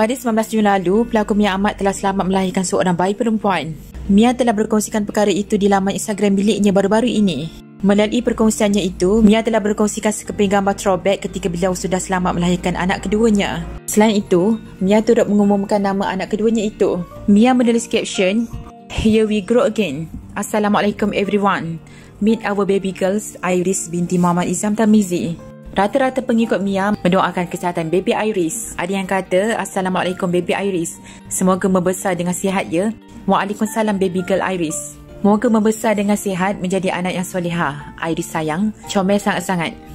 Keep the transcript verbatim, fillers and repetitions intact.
Pada sembilan belas Jun lalu, pelakon Mia Ahmad telah selamat melahirkan seorang bayi perempuan. Mia telah berkongsikan perkara itu di laman Instagram miliknya baru-baru ini. Melalui perkongsiannya itu, Mia telah berkongsikan sekeping gambar throwback ketika beliau sudah selamat melahirkan anak keduanya. Selain itu, Mia turut mengumumkan nama anak keduanya itu. Mia menulis caption, "Here we grow again. Assalamualaikum everyone. Meet our baby girls, Iris Binti Mohd Izham Tarmizi." Rata-rata pengikut Mia mendoakan kesihatan baby Iris. Ada yang kata, "Assalamualaikum baby Iris. Semoga membesar dengan sihat ya. Waalaikumsalam baby girl Iris. Moga membesar dengan sihat menjadi anak yang solehah. Iris sayang, comel sangat-sangat."